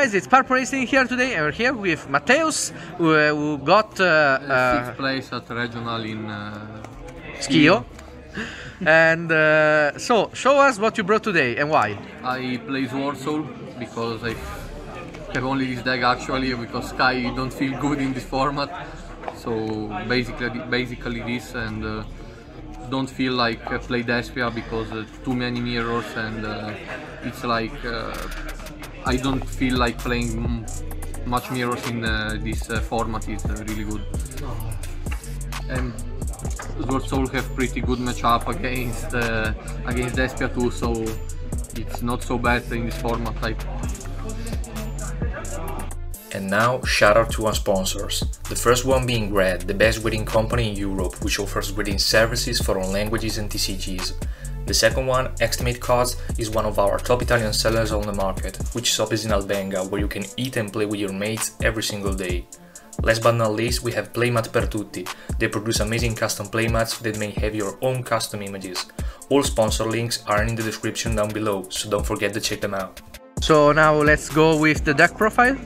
guys, it's Purple Haze Team here today, and we're here with Mateus, who got 6th place at Regional in Schio. And so, show us what you brought today and why. I play Swordsoul because I have only this deck actually, because Sky don't feel good in this format. So basically this, and don't feel like play Despia because too many mirrors, and it's like I don't feel like playing much mirrors in this format. Is really good. And Swordsoul have pretty good matchup against Despia too, so it's not so bad in this format type. And now, shout out to our sponsors. The first one being Red, the best grading company in Europe, which offers grading services for all languages and TCGs. The second one, Xtimate Cards, is one of our top Italian sellers on the market, which shop is in Albenga, where you can eat and play with your mates every single day. Last but not least, we have Playmat per Tutti. They produce amazing custom playmats that may have your own custom images. All sponsor links are in the description down below, so don't forget to check them out. So now let's go with the deck profile.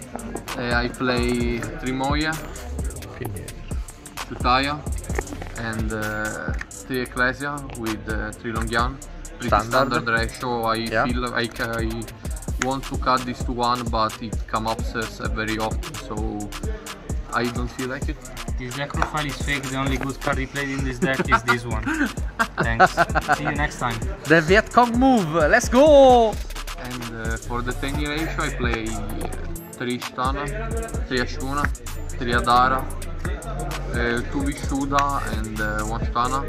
I play 3 Moye, 2 Taya, and 3 Ecclesia with 3 Longyuan. Pretty standard ratio. I feel like I want to cut this to 1, but it comes upstairs very often, so I don't feel like it. This deck profile is fake. The only good card he played in this deck is this one. Thanks. See you next time. The Viet Cong move. Let's go! And for the 10 ratio I play 3 Shtana, 3 Ashuna, 3 Adara, 2 Vishuda and 1 Shtana.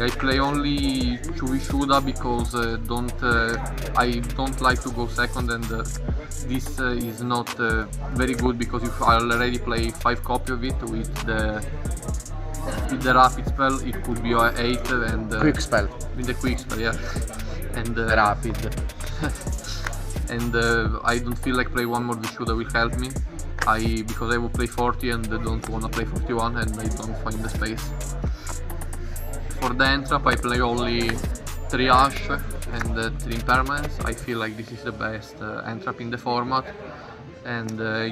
I play only 2 Vishuda because I don't like to go second, and this is not very good because you already play 5 copies of it with the rapid spell. It could be 8 and quick spell. With the quick spell, yeah. And rapid. And I don't feel like play one more Vishuda will help me. Because I will play 40 and don't want to play 41, and I don't find the space. For the end trap I play only 3 Ash and 3 Impermanence. I feel like this is the best end trap in the format. And I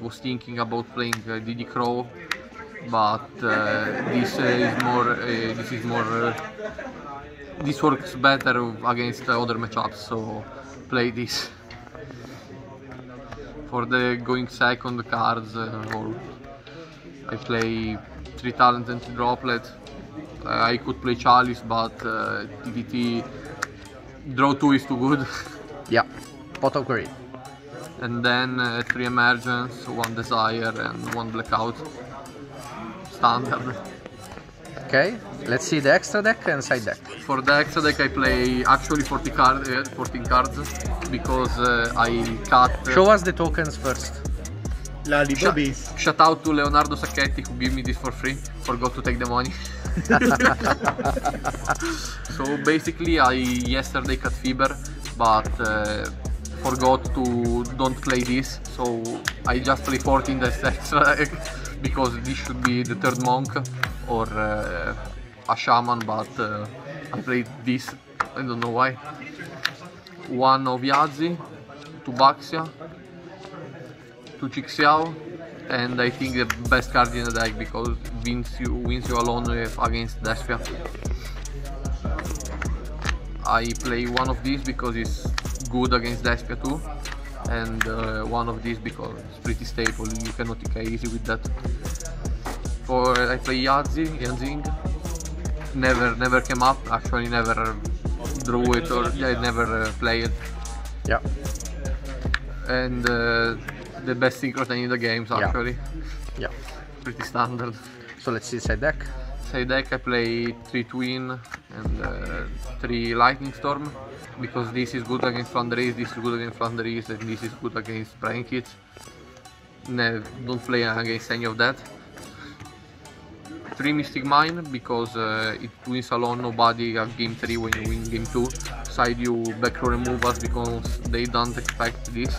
was thinking about playing DD Crow, but this works better against other matchups, so play this. For the going second cards, I play 3 Talent and 3 Droplet. I could play Chalice, but TBT draw 2 is too good. Yeah, pot of green. And then 3 Emergence, 1 Desire and 1 Blackout. Standard. Okay, let's see the extra deck and side deck. For the extra deck I play actually 14 cards because I cut... Show us the tokens first. Shout out to Leonardo Sacchetti who gave me this for free, forgot to take the money. So basically yesterday cut Fiber, but forgot to don't play this, so I just play 14 as extra deck because this should be the 3rd Monk or a Shaman, but I played this, I don't know why. 1 of Yazi, 2 Baxia, 2 Chixiao, and I think the best card in the deck because wins you alone against Despia. I play 1 of these because it's good against Despia too, and 1 of these because it's pretty staple, you cannot take easy with that. I play Yazi and Zing. Never came up, actually never drew it or I never played it. Yeah. And the best synchrotine in the games actually. Yeah. Pretty standard. So let's see side deck. Side deck I play 3 Twin and 3 Lightning Storm because this is good against Flundereeze, this is good against Flundereeze, and this is good against Prank Kids. No, don't play against any of that. 3 Mystic Mine because it wins alone nobody at game 3 when you win game 2. Side you back row removals because they don't expect this,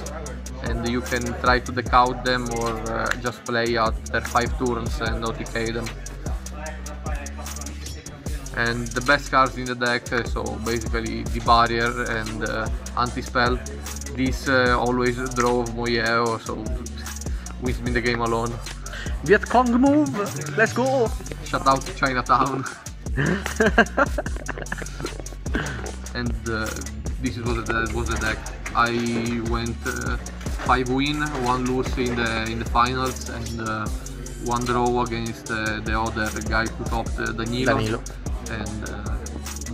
and you can try to deck out them or just play at their 5 turns and OTK them. and the best cards in the deck, so basically the barrier and anti-spell. This always drove Moye, so wins me the game alone. Viet Cong move, let's go! Shout out to Chinatown. And this was the deck. I went 5 win, 1 lose in the finals, and 1 draw against the other guy who topped Danilo. And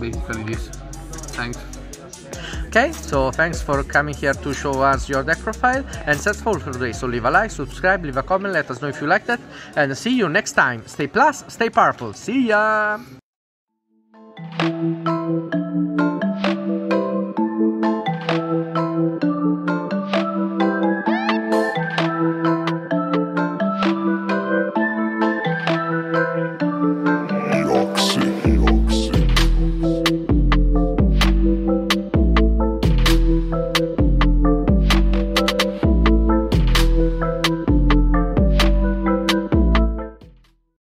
basically this. Thanks. Okay, so thanks for coming here to show us your deck profile, and that's all for today. So leave a like, subscribe, leave a comment, let us know if you liked it, and see you next time. Stay plus, stay purple. See ya!